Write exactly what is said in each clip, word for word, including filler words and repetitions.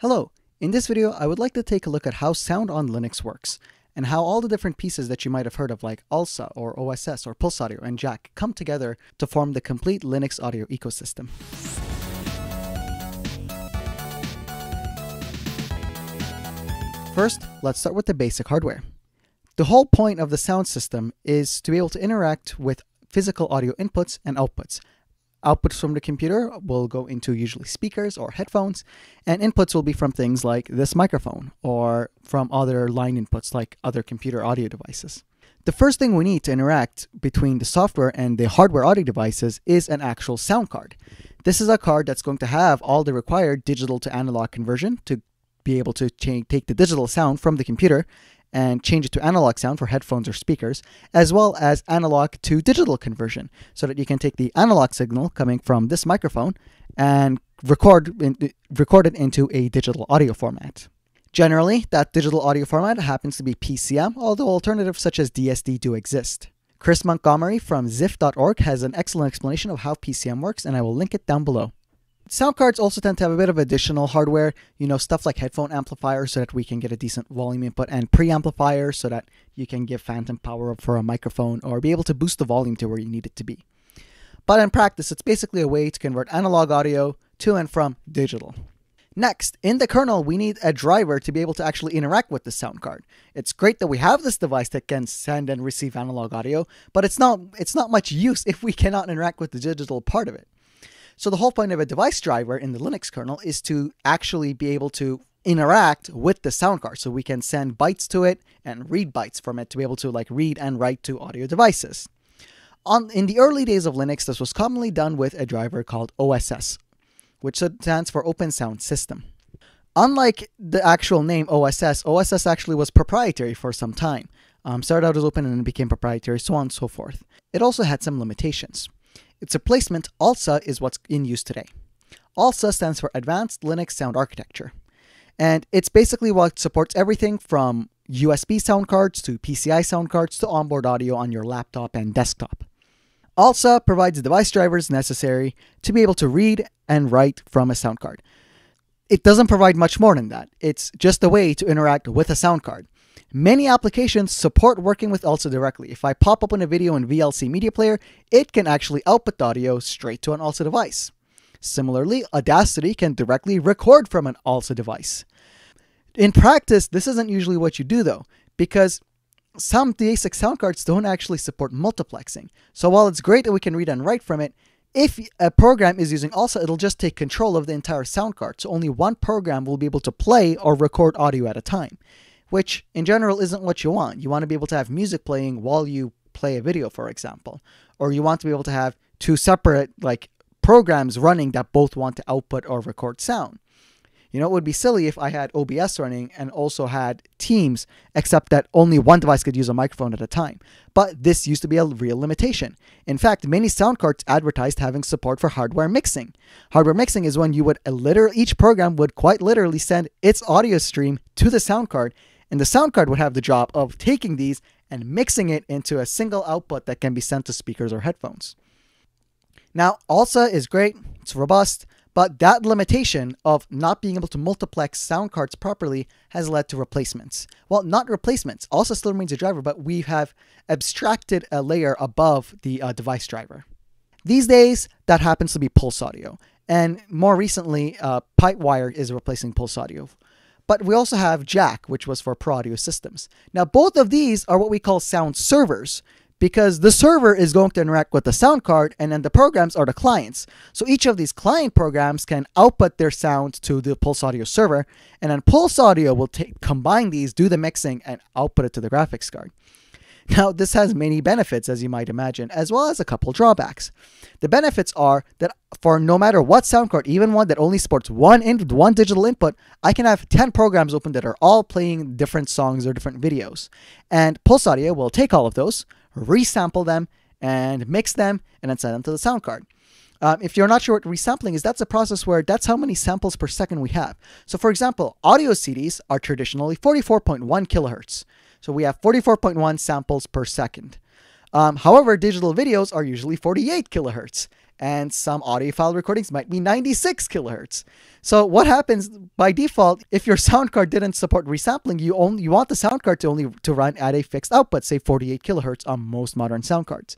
Hello, in this video I would like to take a look at how sound on Linux works, and how all the different pieces that you might have heard of like ALSA or O S S or PulseAudio and Jack come together to form the complete Linux audio ecosystem. First, let's start with the basic hardware. The whole point of the sound system is to be able to interact with physical audio inputs and outputs. Outputs from the computer will go into usually speakers or headphones, and inputs will be from things like this microphone or from other line inputs like other computer audio devices. The first thing we need to interact between the software and the hardware audio devices is an actual sound card. This is a card that's going to have all the required digital to analog conversion to be able to take the digital sound from the computer and change it to analog sound for headphones or speakers, as well as analog to digital conversion, so that you can take the analog signal coming from this microphone and record, record it into a digital audio format. Generally, that digital audio format happens to be P C M, although alternatives such as D S D do exist. Chris Montgomery from ziff dot org has an excellent explanation of how P C M works, and I will link it down below. Sound cards also tend to have a bit of additional hardware, you know, stuff like headphone amplifiers so that we can get a decent volume input, and preamplifiers so that you can give phantom power up for a microphone or be able to boost the volume to where you need it to be. But in practice, it's basically a way to convert analog audio to and from digital. Next, in the kernel, we need a driver to be able to actually interact with the sound card. It's great that we have this device that can send and receive analog audio, but it's not, it's not much use if we cannot interact with the digital part of it. So the whole point of a device driver in the Linux kernel is to actually be able to interact with the sound card, so we can send bytes to it and read bytes from it to be able to like read and write to audio devices. On, in the early days of Linux, this was commonly done with a driver called O S S, which stands for Open Sound System. Unlike the actual name O S S, O S S actually was proprietary for some time. Um, started out as open and then became proprietary, so on and so forth. It also had some limitations. Its replacement, ALSA, is what's in use today. ALSA stands for Advanced Linux Sound Architecture, and it's basically what supports everything from U S B sound cards to P C I sound cards to onboard audio on your laptop and desktop. ALSA provides the device drivers necessary to be able to read and write from a sound card. It doesn't provide much more than that. It's just a way to interact with a sound card. Many applications support working with ALSA directly. If I pop open a video in V L C Media Player, it can actually output the audio straight to an ALSA device. Similarly, Audacity can directly record from an ALSA device. In practice, this isn't usually what you do though, because some basic sound cards don't actually support multiplexing. So while it's great that we can read and write from it, if a program is using ALSA, it'll just take control of the entire sound card. So only one program will be able to play or record audio at a time, which in general isn't what you want. You want to be able to have music playing while you play a video, for example, or you want to be able to have two separate like programs running that both want to output or record sound. You know, it would be silly if I had O B S running and also had Teams, except that only one device could use a microphone at a time. But this used to be a real limitation. In fact, many sound cards advertised having support for hardware mixing. Hardware mixing is when you would literally, each program would quite literally send its audio stream to the sound card, and the sound card would have the job of taking these and mixing it into a single output that can be sent to speakers or headphones. Now, ALSA is great, it's robust, but that limitation of not being able to multiplex sound cards properly has led to replacements. Well, not replacements, ALSA still remains a driver, but we have abstracted a layer above the uh, device driver. These days, that happens to be PulseAudio, and more recently, uh, Pipewire is replacing PulseAudio. But we also have Jack, which was for ProAudio systems. Now, both of these are what we call sound servers, because the server is going to interact with the sound card, and then the programs are the clients. So each of these client programs can output their sound to the PulseAudio server, and then PulseAudio will take, combine these, do the mixing, and output it to the graphics card. Now, this has many benefits, as you might imagine, as well as a couple drawbacks. The benefits are that for no matter what sound card, even one that only supports one, in, one digital input, I can have ten programs open that are all playing different songs or different videos. And PulseAudio will take all of those, resample them, and mix them, and then send them to the sound card. Um, if you're not sure what resampling is, that's a process where that's how many samples per second we have. So for example, audio C Ds are traditionally forty-four point one kilohertz. So we have forty-four point one samples per second. Um, however, digital videos are usually forty-eight kilohertz. and some audio file recordings might be ninety-six kilohertz. So what happens by default, if your sound card didn't support resampling, you only you want the sound card to only to run at a fixed output, say forty-eight kilohertz on most modern sound cards.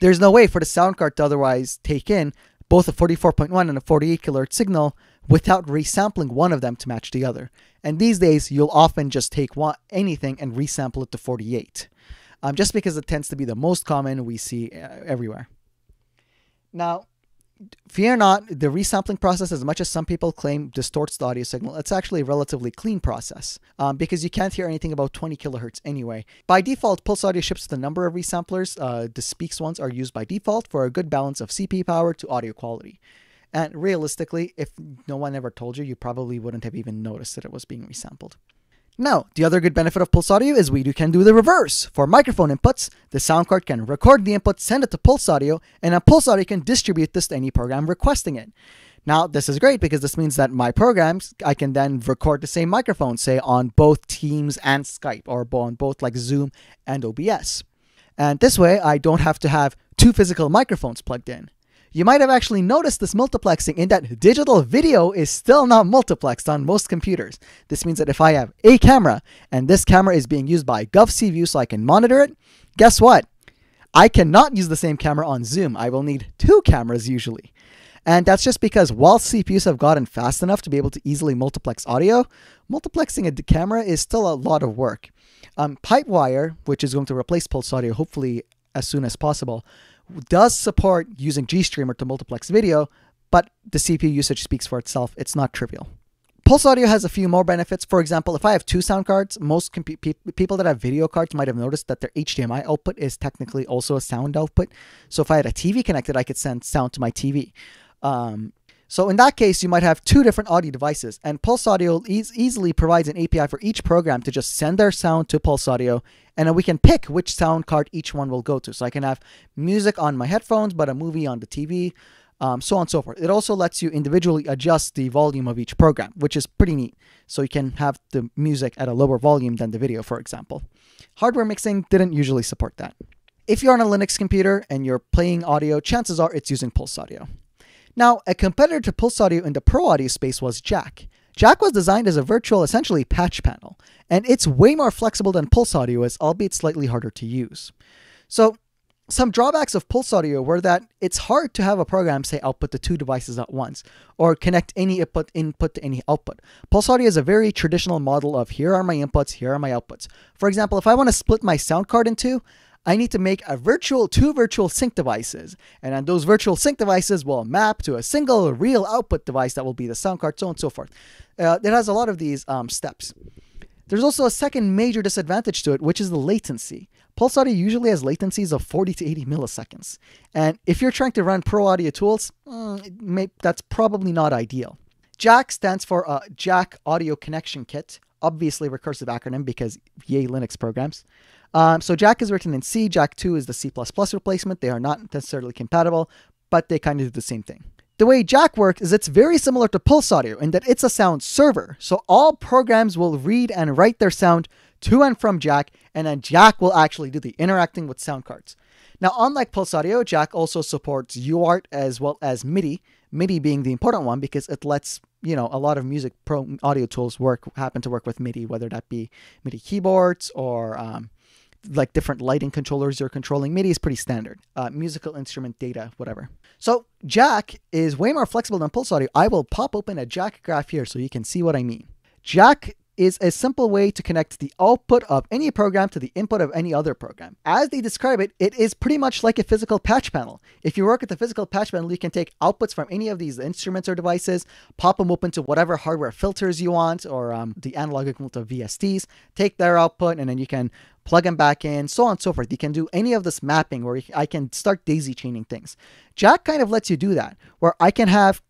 There's no way for the sound card to otherwise take in both a forty-four point one and a forty-eight kilohertz signal without resampling one of them to match the other. And these days, you'll often just take one, anything and resample it to forty-eight, um, just because it tends to be the most common we see uh, everywhere. Now, fear not, the resampling process, as much as some people claim distorts the audio signal, it's actually a relatively clean process um, because you can't hear anything about twenty kilohertz anyway. By default, PulseAudio ships the number of resamplers. Uh, the Speaks ones are used by default for a good balance of C P power to audio quality. And realistically, if no one ever told you, you probably wouldn't have even noticed that it was being resampled. Now, the other good benefit of PulseAudio is we do can do the reverse. For microphone inputs, the sound card can record the input, send it to PulseAudio, and then PulseAudio can distribute this to any program requesting it. Now, this is great because this means that my programs, I can then record the same microphone, say on both Teams and Skype, or on both like Zoom and O B S. And this way, I don't have to have two physical microphones plugged in. You might have actually noticed this multiplexing in that digital video is still not multiplexed on most computers. This means that if I have a camera and this camera is being used by GovCview so I can monitor it, guess what? I cannot use the same camera on Zoom. I will need two cameras usually. And that's just because while C P Us have gotten fast enough to be able to easily multiplex audio, multiplexing a camera is still a lot of work. Um, Pipewire, which is going to replace PulseAudio hopefully as soon as possible, does support using GStreamer to multiplex video, but the C P U usage speaks for itself. It's not trivial. PulseAudio has a few more benefits. For example, if I have two sound cards, most comp people that have video cards might have noticed that their H D M I output is technically also a sound output. So if I had a T V connected, I could send sound to my T V. Um, so in that case, you might have two different audio devices, and PulseAudio e easily provides an A P I for each program to just send their sound to PulseAudio, and then we can pick which sound card each one will go to. So I can have music on my headphones, but a movie on the T V, um, so on and so forth. It also lets you individually adjust the volume of each program, which is pretty neat. So you can have the music at a lower volume than the video, for example. Hardware mixing didn't usually support that. If you're on a Linux computer and you're playing audio, chances are it's using PulseAudio. Now, a competitor to PulseAudio in the Pro Audio space was Jack. Jack was designed as a virtual, essentially, patch panel, and it's way more flexible than PulseAudio is, albeit slightly harder to use. So, some drawbacks of PulseAudio were that it's hard to have a program, say, output to two devices at once, or connect any input, input to any output. PulseAudio is a very traditional model of here are my inputs, here are my outputs. For example, if I want to split my sound card in two, I need to make a virtual, two virtual sync devices, and then those virtual sync devices will map to a single real output device that will be the sound card, so on and so forth. Uh, it has a lot of these um, steps. There's also a second major disadvantage to it, which is the latency. PulseAudio usually has latencies of forty to eighty milliseconds, and if you're trying to run Pro Audio tools, mm, may, that's probably not ideal. Jack stands for uh, Jack Audio Connection Kit, obviously recursive acronym because yay Linux programs. Um, so Jack is written in C, Jack two is the C plus plus replacement. They are not necessarily compatible, but they kind of do the same thing. The way Jack works is it's very similar to PulseAudio in that it's a sound server. So all programs will read and write their sound to and from Jack, and then Jack will actually do the interacting with sound cards. Now, unlike PulseAudio, Jack also supports U A R T as well as MIDI, MIDI being the important one because it lets, you know, a lot of music pro audio tools work, happen to work with MIDI, whether that be MIDI keyboards or... Um, like different lighting controllers you're controlling. MIDI is pretty standard. Uh, musical instrument data, whatever. So Jack is way more flexible than PulseAudio. I will pop open a Jack graph here so you can see what I mean. Jack is a simple way to connect the output of any program to the input of any other program. As they describe it, it is pretty much like a physical patch panel. If you work at the physical patch panel, you can take outputs from any of these instruments or devices, pop them open to whatever hardware filters you want, or um, the analog equivalent of V S Ts, take their output, and then you can plug them back in, so on and so forth. You can do any of this mapping where I can start daisy chaining things. Jack kind of lets you do that, where I can have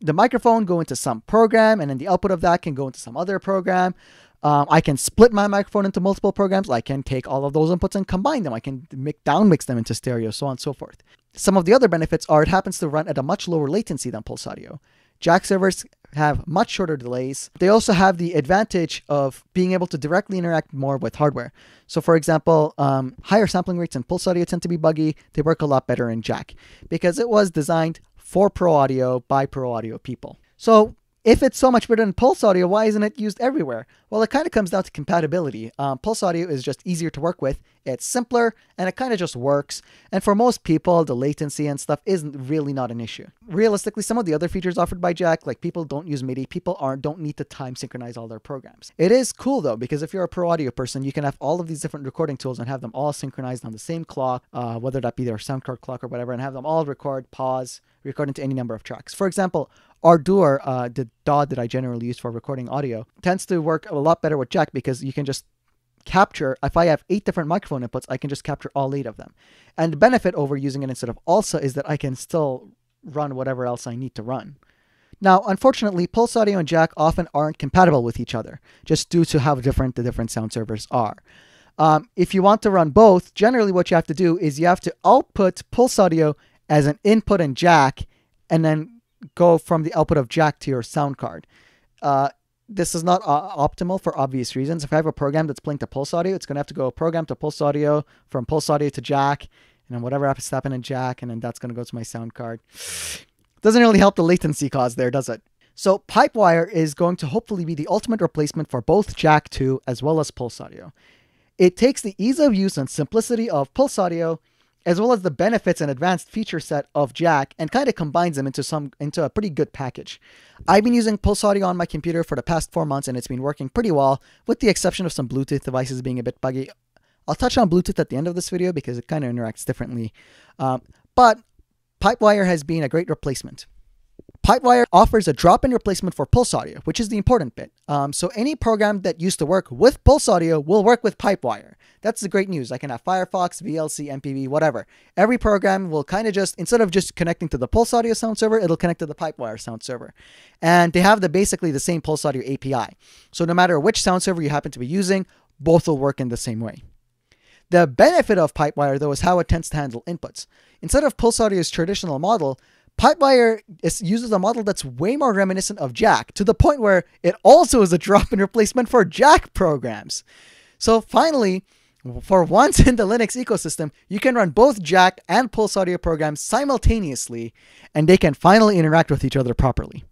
the microphone go into some program, and then the output of that can go into some other program. Um, I can split my microphone into multiple programs. I can take all of those inputs and combine them. I can mix, down mix them into stereo, so on and so forth. Some of the other benefits are it happens to run at a much lower latency than PulseAudio. Jack servers have much shorter delays. They also have the advantage of being able to directly interact more with hardware. So for example, um, higher sampling rates in PulseAudio tend to be buggy. They work a lot better in Jack because it was designed for pro audio by pro audio people. So if it's so much better than PulseAudio, why isn't it used everywhere? Well, it kind of comes down to compatibility. Um, PulseAudio is just easier to work with. It's simpler, and it kind of just works. And for most people, the latency and stuff isn't really not an issue. Realistically, some of the other features offered by Jack, like people don't use MIDI, people aren't don't need to time synchronize all their programs. It is cool though, because if you're a pro audio person, you can have all of these different recording tools and have them all synchronized on the same clock, uh, whether that be their sound card clock or whatever, and have them all record, pause, record into any number of tracks. For example, Ardour, uh, the D A W that I generally use for recording audio, tends to work a lot better with Jack because you can just capture, if I have eight different microphone inputs, I can just capture all eight of them. And the benefit over using it instead of ALSA is that I can still run whatever else I need to run. Now, unfortunately, PulseAudio and Jack often aren't compatible with each other, just due to how different the different sound servers are. Um, if you want to run both, generally what you have to do is you have to output PulseAudio as an input in Jack, and then go from the output of Jack to your sound card. Uh, this is not uh, optimal for obvious reasons. If I have a program that's playing to PulseAudio, it's going to have to go program to PulseAudio, from PulseAudio to Jack, and then whatever happens to happen in Jack, and then that's going to go to my sound card. Doesn't really help the latency cause there, does it? So Pipewire is going to hopefully be the ultimate replacement for both Jack two as well as PulseAudio. It takes the ease of use and simplicity of PulseAudio as well as the benefits and advanced feature set of Jack, and kind of combines them into some into a pretty good package. I've been using PulseAudio on my computer for the past four months, and it's been working pretty well, with the exception of some Bluetooth devices being a bit buggy. I'll touch on Bluetooth at the end of this video because it kind of interacts differently. Um, but Pipewire has been a great replacement. Pipewire offers a drop-in replacement for PulseAudio, which is the important bit. Um, so any program that used to work with PulseAudio will work with Pipewire. That's the great news. I can have Firefox, V L C, M P V, whatever. Every program will kind of just, instead of just connecting to the PulseAudio sound server, it'll connect to the Pipewire sound server. And they have the basically the same PulseAudio A P I. So no matter which sound server you happen to be using, both will work in the same way. The benefit of Pipewire, though, is how it tends to handle inputs. Instead of PulseAudio's traditional model, Pipewire is, uses a model that's way more reminiscent of Jack, to the point where it also is a drop-in replacement for Jack programs. So finally, for once in the Linux ecosystem, you can run both Jack and PulseAudio programs simultaneously, and they can finally interact with each other properly.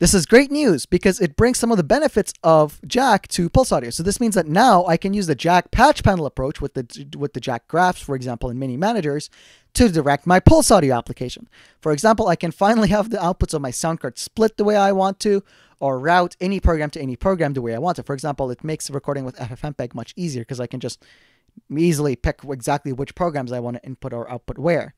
This is great news because it brings some of the benefits of Jack to PulseAudio. So this means that now I can use the Jack patch panel approach with the with the Jack graphs, for example, in many managers, to direct my PulseAudio application. For example, I can finally have the outputs of my sound card split the way I want to, or route any program to any program the way I want to. For example, it makes recording with FFmpeg much easier because I can just easily pick exactly which programs I want to input or output where.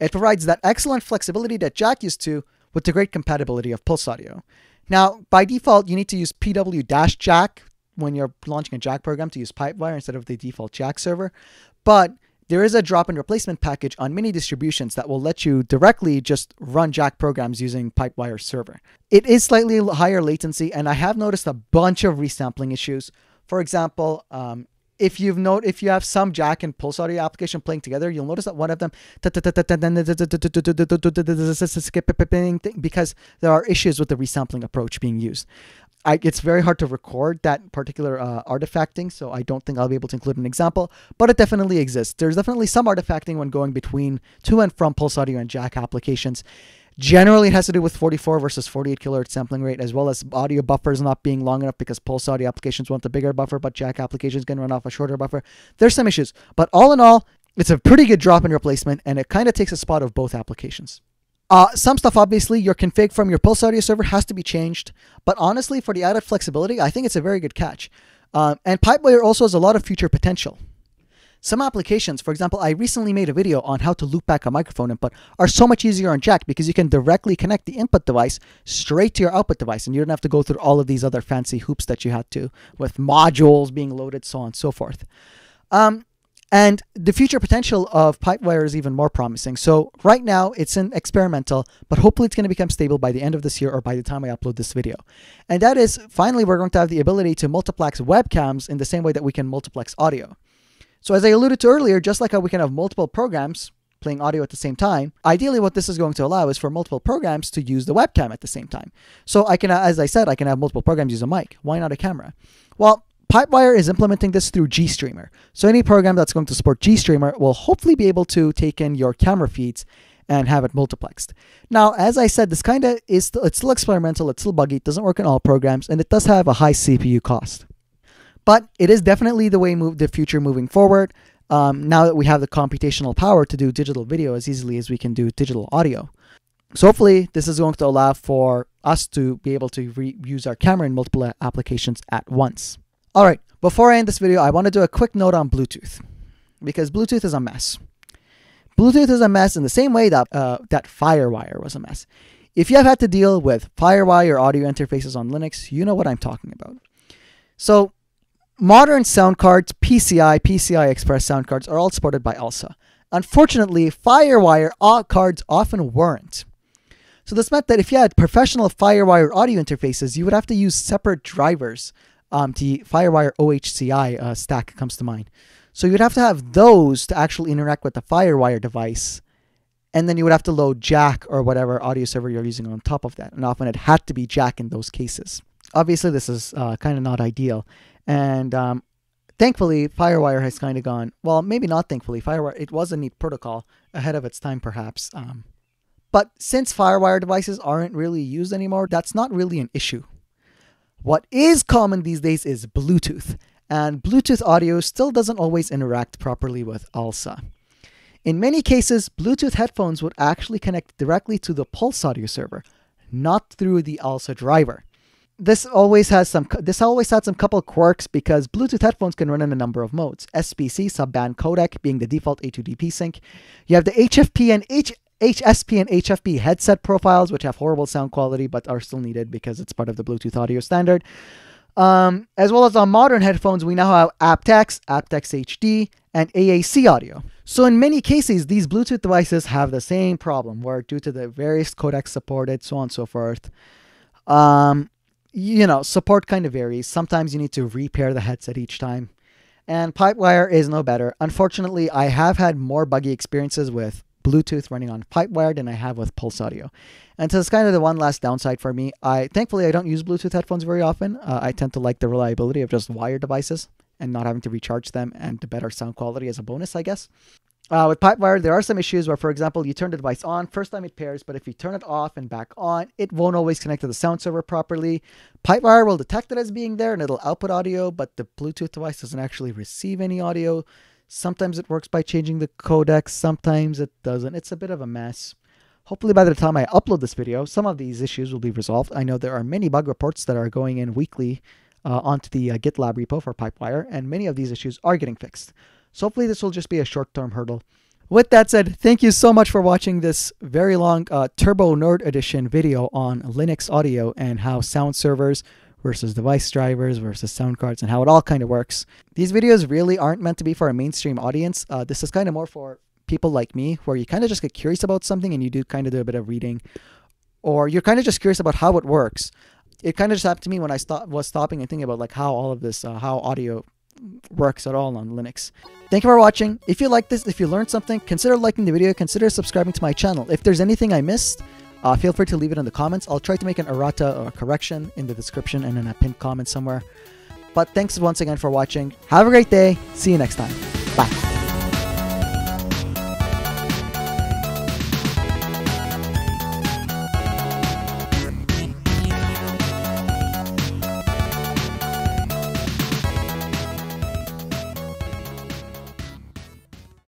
It provides that excellent flexibility that Jack used to, with the great compatibility of PulseAudio. Now, by default, you need to use pw-jack when you're launching a Jack program to use Pipewire instead of the default Jack server. But there is a drop-in replacement package on many distributions that will let you directly just run Jack programs using Pipewire's server. It is slightly higher latency, and I have noticed a bunch of resampling issues. For example, um, If you've note, if you have some Jack and PulseAudio application playing together, you'll notice that one of them because there are issues with the resampling approach being used. I, it's very hard to record that particular uh, artifacting, so I don't think I'll be able to include an example, but it definitely exists. There's definitely some artifacting when going between to and from PulseAudio and Jack applications. Generally, it has to do with forty-four versus forty-eight kilohertz sampling rate, as well as audio buffers not being long enough because PulseAudio applications want a bigger buffer, but Jack applications can run off a shorter buffer. There's some issues, but all in all, it's a pretty good drop-in replacement, and it kind of takes a spot of both applications. Uh, some stuff, obviously, your config from your PulseAudio server has to be changed, but honestly, for the added flexibility, I think it's a very good catch. Um, and Pipewire also has a lot of future potential. Some applications, for example, I recently made a video on how to loop back a microphone input, are so much easier on Jack because you can directly connect the input device straight to your output device, and you don't have to go through all of these other fancy hoops that you had to, with modules being loaded, so on and so forth. Um, and the future potential of Pipewire is even more promising. So right now, it's in experimental, but hopefully it's going to become stable by the end of this year or by the time I upload this video. And that is, finally, we're going to have the ability to multiplex webcams in the same way that we can multiplex audio. So as I alluded to earlier, just like how we can have multiple programs playing audio at the same time. Ideally, what this is going to allow is for multiple programs to use the webcam at the same time. So I can, as I said, I can have multiple programs use a mic. Why not a camera? Well, Pipewire is implementing this through GStreamer. So any program that's going to support GStreamer will hopefully be able to take in your camera feeds and have it multiplexed. Now, as I said, this kind of is it's still experimental, it's still buggy, it doesn't work in all programs, and it does have a high C P U cost. But it is definitely the way move the future moving forward. Um, now that we have the computational power to do digital video as easily as we can do digital audio. So hopefully this is going to allow for us to be able to reuse our camera in multiple applications at once. All right, before I end this video, I want to do a quick note on Bluetooth, because Bluetooth is a mess. Bluetooth is a mess in the same way that, uh, that FireWire was a mess. If you have had to deal with FireWire audio interfaces on Linux, you know what I'm talking about. So modern sound cards, P C I, P C I Express sound cards are all supported by ALSA. Unfortunately, FireWire cards often weren't. So this meant that if you had professional FireWire audio interfaces, you would have to use separate drivers. Um, the FireWire O H C I uh, stack comes to mind. So you'd have to have those to actually interact with the FireWire device, and then you would have to load Jack or whatever audio server you're using on top of that, and often it had to be Jack in those cases. Obviously, this is uh, kind of not ideal, and um, thankfully, FireWire has kind of gone, well, maybe not thankfully, FireWire, it was a neat protocol ahead of its time, perhaps. Um, but since FireWire devices aren't really used anymore, that's not really an issue. What is common these days is Bluetooth, and Bluetooth audio still doesn't always interact properly with ALSA. In many cases, Bluetooth headphones would actually connect directly to the PulseAudio server, not through the ALSA driver. This always has some, this always had some couple quirks because Bluetooth headphones can run in a number of modes. S B C, sub-band codec, being the default A two D P sync. You have the H F P and H. H S P and H F P headset profiles, which have horrible sound quality but are still needed because it's part of the Bluetooth audio standard. Um, as well as on modern headphones, we now have aptX, aptX H D, and A A C audio. So in many cases, these Bluetooth devices have the same problem where due to the various codecs supported, so on and so forth, um, you know, support kind of varies. Sometimes you need to repair the headset each time. And Pipewire is no better. Unfortunately, I have had more buggy experiences with Bluetooth running on Pipewire than I have with PulseAudio. And so it's kind of the one last downside for me. I thankfully I don't use Bluetooth headphones very often. Uh, I tend to like the reliability of just wired devices and not having to recharge them and the better sound quality as a bonus, I guess. Uh, with Pipewire, there are some issues where, for example, you turn the device on, first time it pairs, but if you turn it off and back on, it won't always connect to the sound server properly. Pipewire will detect it as being there and it'll output audio, but the Bluetooth device doesn't actually receive any audio. Sometimes it works by changing the codec, sometimes it doesn't. It's a bit of a mess. Hopefully by the time I upload this video, some of these issues will be resolved. I know there are many bug reports that are going in weekly uh, onto the uh, GitLab repo for Pipewire, and many of these issues are getting fixed. So hopefully this will just be a short-term hurdle. With that said, thank you so much for watching this very long uh, Turbo Nerd Edition video on Linux audio and how sound servers versus device drivers, versus sound cards, and how it all kind of works. These videos really aren't meant to be for a mainstream audience. Uh, this is kind of more for people like me, where you kind of just get curious about something and you do kind of do a bit of reading, or you're kind of just curious about how it works. It kind of just happened to me when I st- was stopping and thinking about like how all of this, uh, how audio works at all on Linux. Thank you for watching. If you like this, if you learned something, consider liking the video, consider subscribing to my channel. If there's anything I missed, Uh, feel free to leave it in the comments. I'll try to make an errata or correction in the description and in a pinned comment somewhere. But thanks once again for watching. Have a great day. See you next time. Bye.